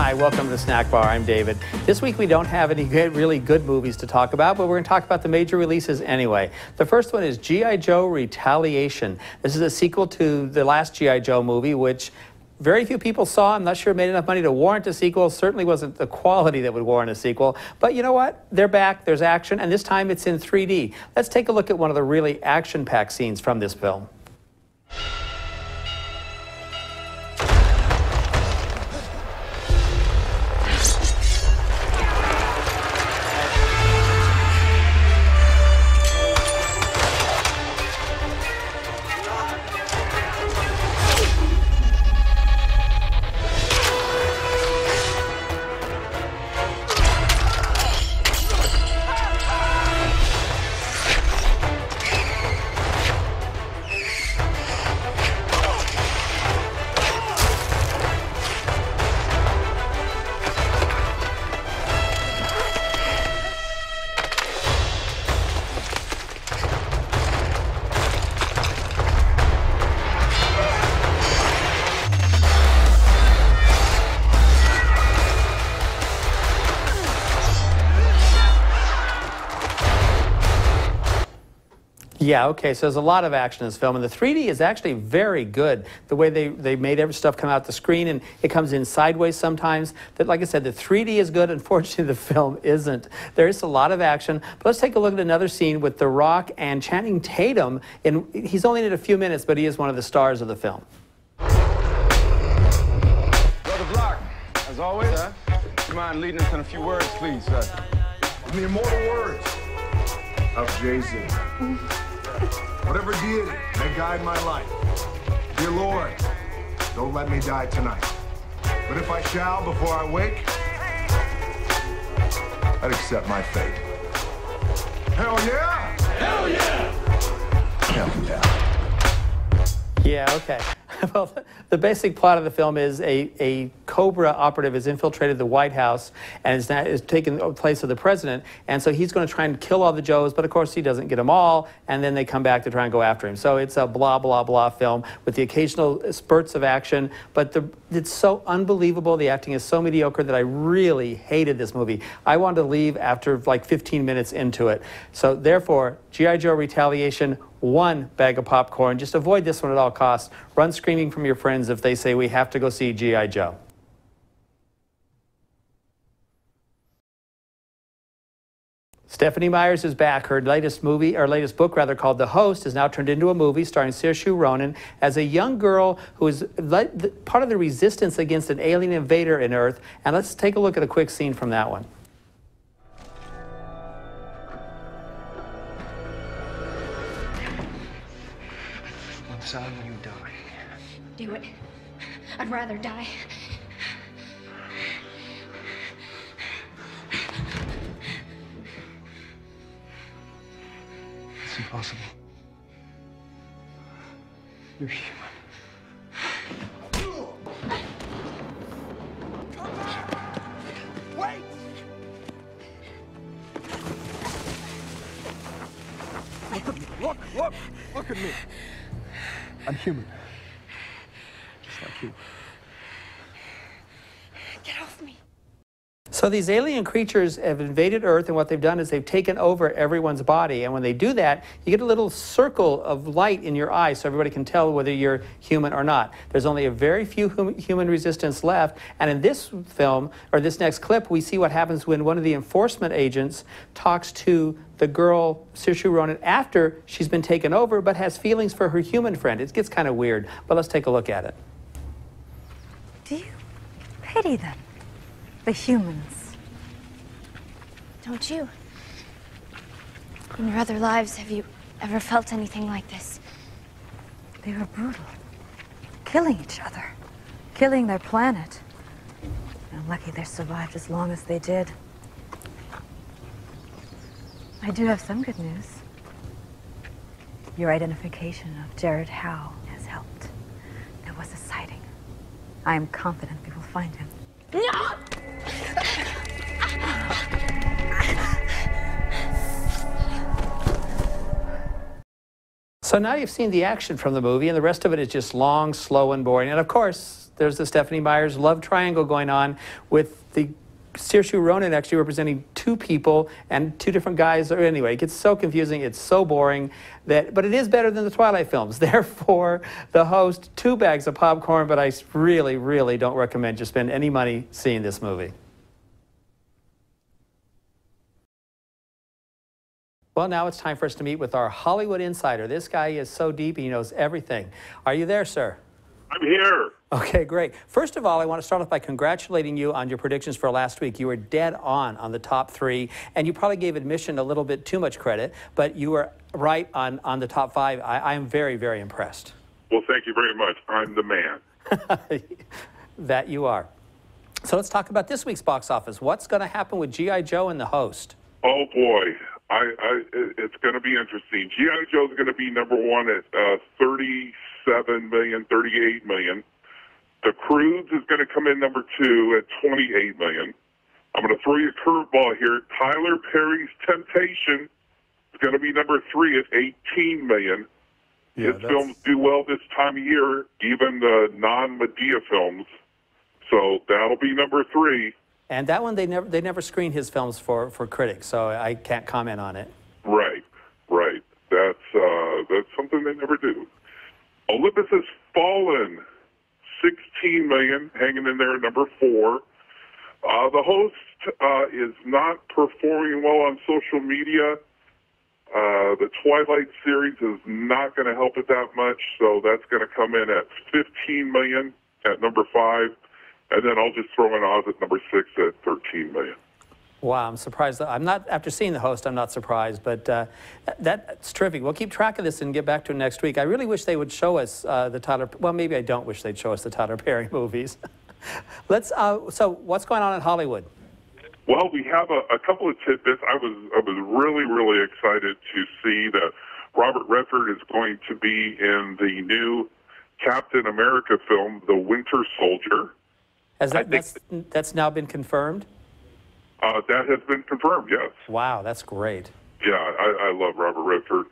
Hi, welcome to the Snack Bar. I'm David. This week we don't have any really good movies to talk about, but we're going to talk about the major releases anyway. The first one is G.I. Joe Retaliation. This is a sequel to the last G.I. Joe movie, which very few people saw. I'm not sure it made enough money to warrant a sequel. Certainly wasn't the quality that would warrant a sequel. But you know what? They're back. There's action. And this time it's in 3D. Let's take a look at one of the really action-packed scenes from this film. Yeah, okay, so there's a lot of action in this film, and the 3D is actually very good. The way they made every stuff come out the screen, and it comes in sideways sometimes. That, like I said, the 3D is good. Unfortunately, the film isn't. There is a lot of action, but let's take a look at another scene with The Rock and Channing Tatum. And he's only in it a few minutes, but he is one of the stars of the film. Brother Block, as always, sir, do you mind leading us in a few words, please, sir? Give me immortal words of Jay-Z. Whatever deity may guide my life, dear Lord, don't let me die tonight. But if I shall before I wake, I'd accept my fate. Hell yeah! Hell yeah! Hell yeah. Yeah, okay. Well, the basic plot of the film is a Cobra operative has infiltrated the White House and is taking the place of the president, and so he's going to try and kill all the Joes, but of course he doesn't get them all, and then they come back to try and go after him. So it's a blah, blah, blah film with the occasional spurts of action, but it's so unbelievable, the acting is so mediocre that I really hated this movie. I wanted to leave after like 15 minutes into it. So therefore, G.I. Joe Retaliation, one bag of popcorn. Just avoid this one at all costs. Run screaming from your friends if they say we have to go see G.I. Joe. Stephanie Myers is back. Her latest movie, or latest book rather, called The Host, is now turned into a movie starring Saoirse Ronan as a young girl who is part of the resistance against an alien invader in Earth. And let's take a look at a quick scene from that one. Son, you die. Do it. I'd rather die. It's impossible. You're human. Wait! Look at me. Look at me. I'm human, just like you. Get off me. So these alien creatures have invaded Earth, and what they've done is they've taken over everyone's body. And when they do that, you get a little circle of light in your eye so everybody can tell whether you're human or not. There's only a very few human resistance left. And in this film, or this next clip, we see what happens when one of the enforcement agents talks to the girl, Saoirse Ronan, after she's been taken over, but has feelings for her human friend. It gets kind of weird, but let's take a look at it. Do you pity them, the humans? Don't you? In your other lives, have you ever felt anything like this? They were brutal, killing each other, killing their planet. I'm lucky they survived as long as they did. I do have some good news. Your identification of Jared Howe has helped. There was a sighting. I am confident we will find him. No! So So now you've seen the action from the movie, and the rest of it is just long, slow, and boring. And of course, there's the Stephanie Myers love triangle going on with the Saoirse Ronan actually representing two people and two different guys. Or anyway, it gets so confusing, it's so boring. But it is better than the Twilight films. Therefore, The Host, 2 bags of popcorn, but I really, really don't recommend you spend any money seeing this movie. Well, now it's time for us to meet with our Hollywood insider. This guy is so deep, he knows everything. Are you there, sir? I'm here. Okay, great. First of all, I want to start off by congratulating you on your predictions for last week. You were dead on the top three, and you probably gave admission a little bit too much credit, but you were right on the top 5. I'm very, very impressed. Well, thank you very much. I'm the man. That you are. So let's talk about this week's box office. What's going to happen with G.I. Joe and The Host? Oh, boy. It's going to be interesting. G.I. Joe's going to be #1 at 37 million, 38 million. The Croods is going to come in #2 at 28 million. I'm going to throw you a curveball here. Tyler Perry's Temptation is going to be #3 at 18 million. Yeah, his films do well this time of year, even the non-Madea films. So that'll be #3. And that one, they never screen his films for critics, so I can't comment on it. Right, right. That's something they never do. Olympus Has Fallen, 16 million, hanging in there at #4. The Host is not performing well on social media. The Twilight series is not going to help it that much, so that's going to come in at 15 million at #5. And then I'll just throw in Oz at #6 at 13 million. Wow, I'm surprised. I'm not, after seeing The Host, I'm not surprised, but that's terrific. We'll keep track of this and get back to it next week. I really wish they would show us the Tyler, well, maybe I don't wish they'd show us the Tyler Perry movies. So what's going on in Hollywood? Well, we have a couple of tidbits. I was really, really excited to see that Robert Redford is going to be in the new Captain America film, The Winter Soldier. Has that's now been confirmed? That has been confirmed, yes. Wow, that's great. Yeah, I love Robert Redford.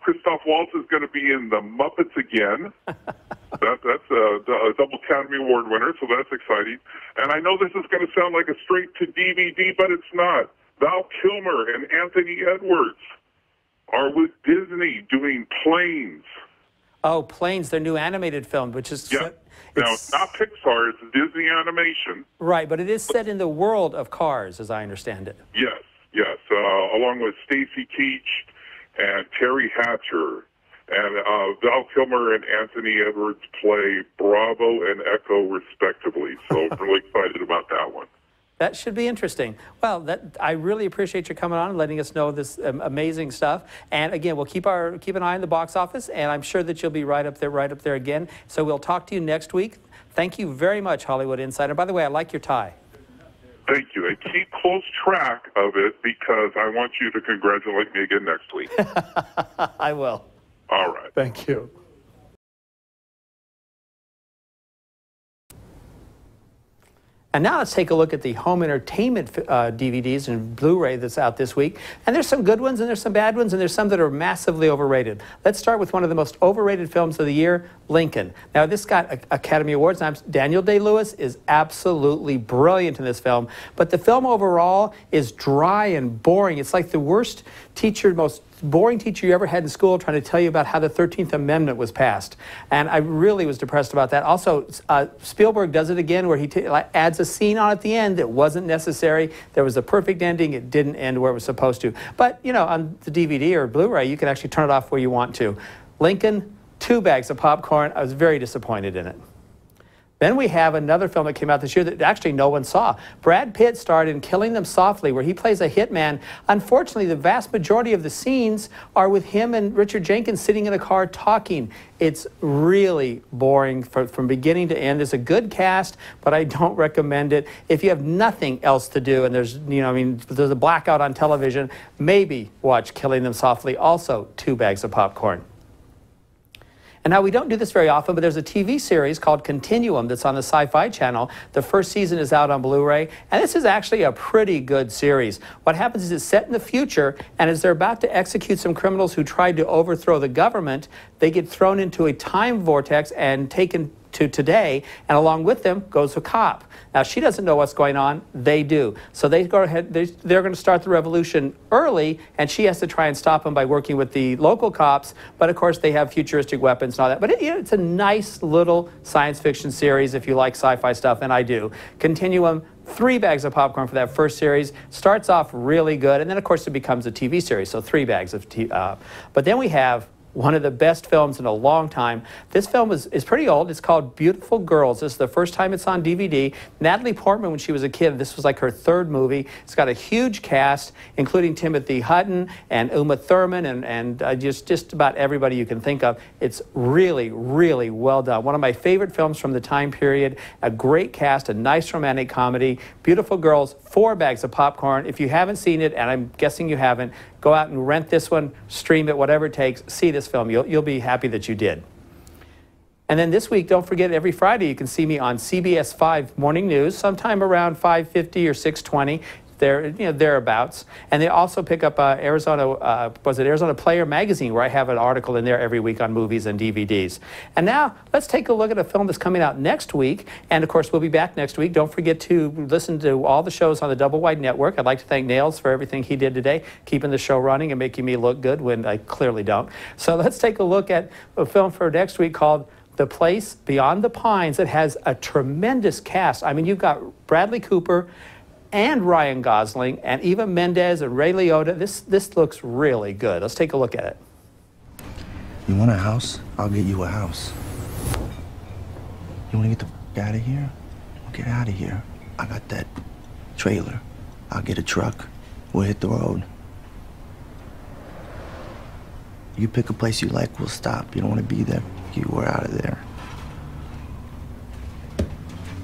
Christoph Waltz is going to be in The Muppets again. That's a double Academy Award winner, so that's exciting. And I know this is going to sound like a straight-to-DVD, but it's not. Val Kilmer and Anthony Edwards are with Disney doing Planes. Oh, Planes, their new animated film, which is... Yeah. Now, it's not Pixar, it's Disney animation. Right, but it is set in the world of Cars, as I understand it. Yes, yes, along with Stacy Keach and Terry Hatcher. And Val Kilmer and Anthony Edwards play Bravo and Echo, respectively. So I'm really excited about that one. That should be interesting. Well, I really appreciate you coming on and letting us know this amazing stuff. And again, we'll keep an eye on the box office, and I'm sure that you'll be right up there again. So we'll talk to you next week. Thank you very much, Hollywood Insider. By the way, I like your tie. Thank you. And keep close track of it because I want you to congratulate me again next week. I will. All right. Thank you. And now let's take a look at the home entertainment DVDs and Blu-ray that's out this week. And there's some good ones, and there's some bad ones, and there's some that are massively overrated. Let's start with one of the most overrated films of the year, Lincoln. Now, this got Academy Awards. Daniel Day-Lewis is absolutely brilliant in this film. But the film overall is dry and boring. It's like the worst teacher, most boring teacher you ever had in school trying to tell you about how the 13th Amendment was passed. And I really was depressed about that. Also, Spielberg does it again where he adds a scene on at the end that wasn't necessary. There was a perfect ending. It didn't end where it was supposed to. But, you know, on the DVD or Blu-ray, you can actually turn it off where you want to. Lincoln, 2 bags of popcorn. I was very disappointed in it. Then we have another film that came out this year that actually no one saw. Brad Pitt starred in Killing Them Softly, where he plays a hitman. Unfortunately, the vast majority of the scenes are with him and Richard Jenkins sitting in a car talking. It's really boring from beginning to end. It's a good cast, but I don't recommend it. If you have nothing else to do and there's, you know, I mean, there's a blackout on television, maybe watch Killing Them Softly. Also, 2 bags of popcorn. And now we don't do this very often, but there's a TV series called Continuum that's on the Sci-Fi Channel. The first season is out on Blu-ray, and this is actually a pretty good series. What happens is it's set in the future, and as they're about to execute some criminals who tried to overthrow the government, they get thrown into a time vortex and taken to today, and along with them goes a cop. Now, she doesn't know what's going on. They do. So they go ahead, they're going to start the revolution early, and she has to try and stop them by working with the local cops, but of course they have futuristic weapons and all that. But it's a nice little science fiction series if you like sci-fi stuff, and I do. Continuum, 3 bags of popcorn for that first series. Starts off really good, and then of course it becomes a TV series, so 3 bags of but then we have one of the best films in a long time. This film is pretty old. It's called Beautiful Girls. This is the first time it's on DVD. Natalie Portman, when she was a kid, this was like her 3rd movie. It's got a huge cast, including Timothy Hutton and Uma Thurman and just about everybody you can think of. It's really, really well done. One of my favorite films from the time period. A great cast, a nice romantic comedy. Beautiful Girls, 4 bags of popcorn. If you haven't seen it, and I'm guessing you haven't, go out and rent this one, stream it, whatever it takes, see this film. You'll be happy that you did. And then this week, don't forget, every Friday you can see me on CBS 5 Morning News, sometime around 5:50 or 6:20. Thereabouts, and they also pick up Arizona Player magazine, where I have an article in there every week on movies and DVDs. And now let's take a look at a film that's coming out next week, and of course we'll be back next week. Don't forget to listen to all the shows on the Double Wide Network. I'd like to thank Nails for everything he did today, keeping the show running and making me look good when I clearly don't. So let's take a look at a film for next week called The Place Beyond the Pines. It has a tremendous cast. I mean, you've got Bradley Cooper and Ryan Gosling, and Eva Mendes and Ray Liotta. This looks really good. Let's take a look at it. You want a house? I'll get you a house. You want to get the f out of here? We'll get out of here. I got that trailer. I'll get a truck. We'll hit the road. You pick a place you like, we'll stop. You don't want to be there. We're out of there.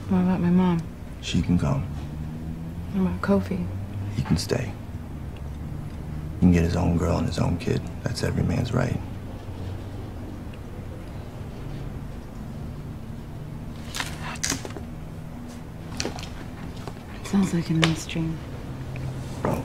What about my mom? She can come. What about Kofi? He can stay. He can get his own girl and his own kid. That's every man's right. It sounds like a nice dream. Bro.